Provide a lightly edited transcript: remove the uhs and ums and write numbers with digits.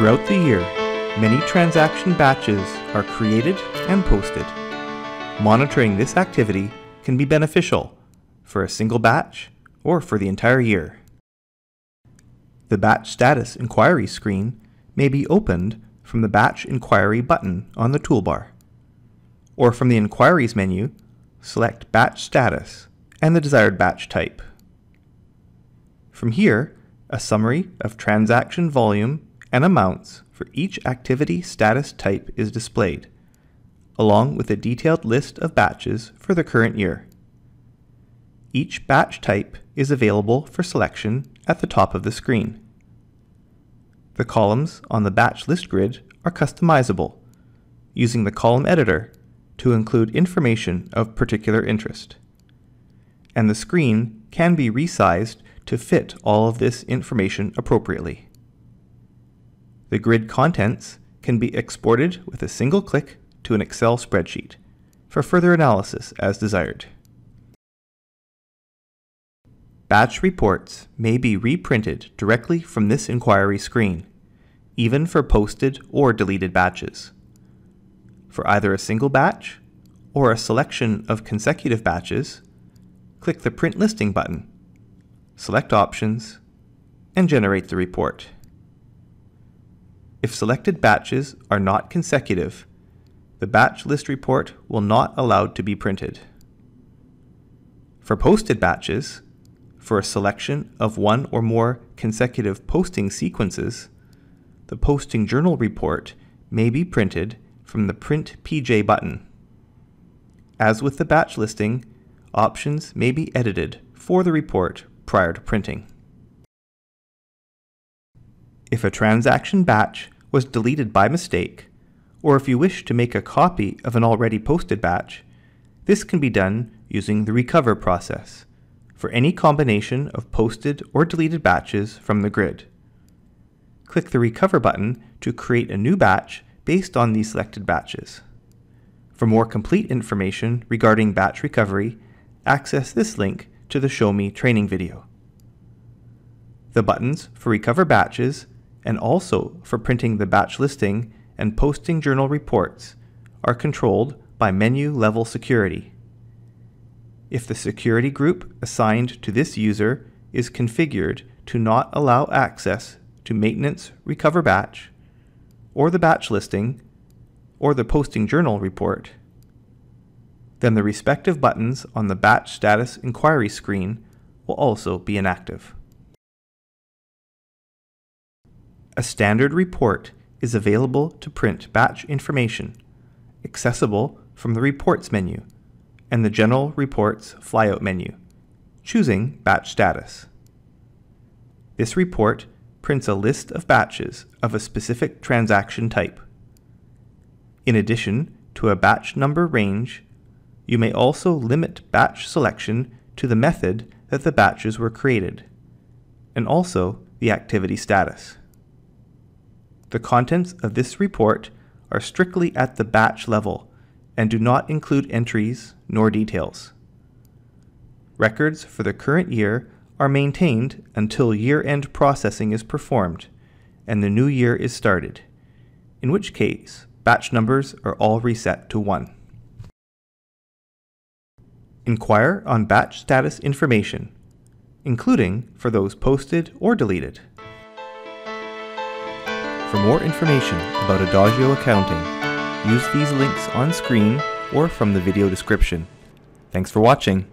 Throughout the year, many transaction batches are created and posted. Monitoring this activity can be beneficial for a single batch or for the entire year. The Batch Status Inquiry screen may be opened from the Batch Inquiry button on the toolbar, or from the Inquiries menu, select Batch Status and the desired batch type. From here, a summary of transaction volume and amounts for each activity status type is displayed, along with a detailed list of batches for the current year. Each batch type is available for selection at the top of the screen. The columns on the batch list grid are customizable using the column editor to include information of particular interest, and the screen can be resized to fit all of this information appropriately. The grid contents can be exported with a single click to an Excel spreadsheet for further analysis as desired. Batch reports may be reprinted directly from this inquiry screen, even for posted or deleted batches. For either a single batch or a selection of consecutive batches, click the Print Listing button, select Options, and generate the report. If selected batches are not consecutive, the batch list report will not be allowed to be printed. For posted batches, for a selection of one or more consecutive posting sequences, the Posting Journal report may be printed from the Print PJ button. As with the batch listing, options may be edited for the report prior to printing. If a transaction batch was deleted by mistake, or if you wish to make a copy of an already posted batch, this can be done using the recover process for any combination of posted or deleted batches from the grid. Click the recover button to create a new batch based on these selected batches. For more complete information regarding batch recovery, access this link to the Show Me training video. The buttons for recover batches and also for printing the batch listing and posting journal reports are controlled by menu level security. If the security group assigned to this user is configured to not allow access to Maintenance Recover Batch, or the batch listing, or the posting journal report, then the respective buttons on the Batch Status Inquiry screen will also be inactive. A standard report is available to print batch information, accessible from the Reports menu and the General Reports flyout menu, choosing Batch Status. This report prints a list of batches of a specific transaction type. In addition to a batch number range, you may also limit batch selection to the method that the batches were created, and also the activity status. The contents of this report are strictly at the batch level and do not include entries nor details. Records for the current year are maintained until year-end processing is performed and the new year is started, in which case batch numbers are all reset to 1. Inquire on batch status information, including for those posted or deleted. For more information about Adagio Accounting, use these links on screen or from the video description. Thanks for watching.